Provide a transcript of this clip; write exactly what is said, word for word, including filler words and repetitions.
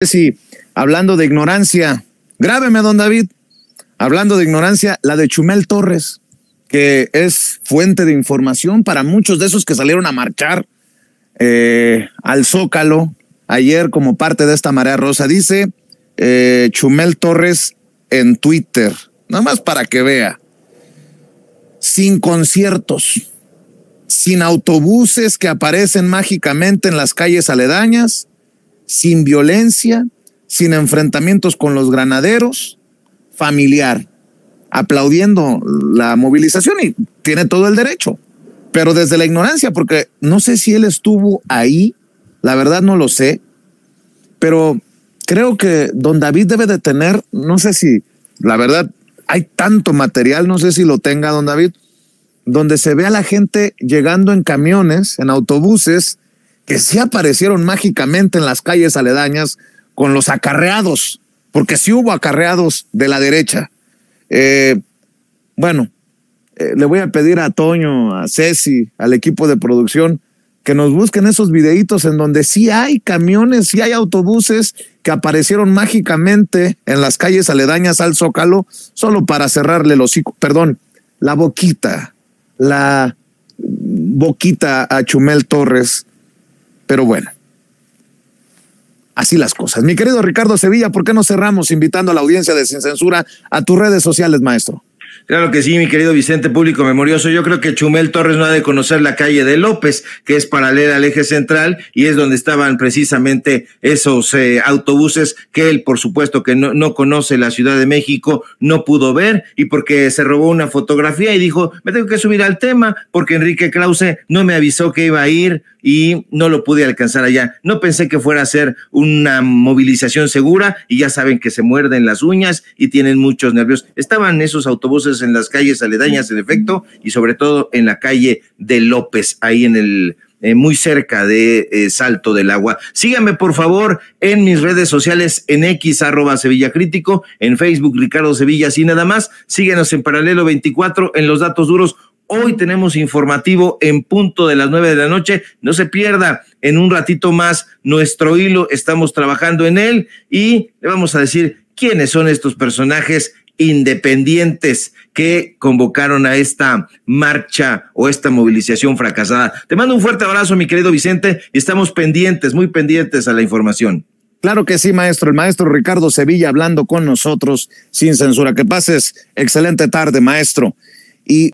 Ceci, hablando de ignorancia, grábeme, don David, hablando de ignorancia, la de Chumel Torres, que es fuente de información para muchos de esos que salieron a marchar eh, al Zócalo ayer como parte de esta marea rosa. Dice eh, Chumel Torres en Twitter, nada más para que vea, sin conciertos, sin autobuses que aparecen mágicamente en las calles aledañas, sin violencia, sin enfrentamientos con los granaderos, familiar, aplaudiendo la movilización, y tiene todo el derecho, pero desde la ignorancia, porque no sé si él estuvo ahí, la verdad no lo sé, pero creo que don David debe de tener, no sé si, la verdad, hay tanto material, no sé si lo tenga don David, donde se ve a la gente llegando en camiones, en autobuses, que sí aparecieron mágicamente en las calles aledañas con los acarreados, porque sí hubo acarreados de la derecha. Eh, bueno, eh, le voy a pedir a Toño, a Ceci, al equipo de producción, que nos busquen esos videitos en donde sí hay camiones, sí hay autobuses que aparecieron mágicamente en las calles aledañas al Zócalo, solo para cerrarle el hocico, perdón, la boquita, la boquita a Chumel Torres. Pero bueno, así las cosas. Mi querido Ricardo Sevilla, ¿por qué no cerramos invitando a la audiencia de Sin Censura a tus redes sociales, maestro? Claro que sí, mi querido Vicente, público memorioso. Yo creo que Chumel Torres no ha de conocer la calle de López, que es paralela al eje central, y es donde estaban precisamente esos eh, autobuses que él, por supuesto, que no, no conoce la Ciudad de México, no pudo ver, y porque se robó una fotografía y dijo, me tengo que subir al tema, porque Enrique Krause no me avisó que iba a ir y no lo pude alcanzar allá. No pensé que fuera a ser una movilización segura, y ya saben que se muerden las uñas y tienen muchos nervios. Estaban esos autobuses en las calles aledañas, en efecto, y sobre todo en la calle de López, ahí en el, eh, muy cerca de eh, Salto del Agua. Síganme, por favor, en mis redes sociales, en X, arroba Sevilla Crítico, en Facebook, Ricardo Sevilla, así nada más. Síguenos en Paralelo veinticuatro, en Los Datos Duros. Hoy tenemos informativo en punto de las nueve de la noche. No se pierda en un ratito más nuestro hilo. Estamos trabajando en él y le vamos a decir quiénes son estos personajes independientes que convocaron a esta marcha o esta movilización fracasada. Te mando un fuerte abrazo, mi querido Vicente, y estamos pendientes, muy pendientes a la información. Claro que sí, maestro. El maestro Ricardo Sevilla hablando con nosotros sin censura. Que pases excelente tarde, maestro. Y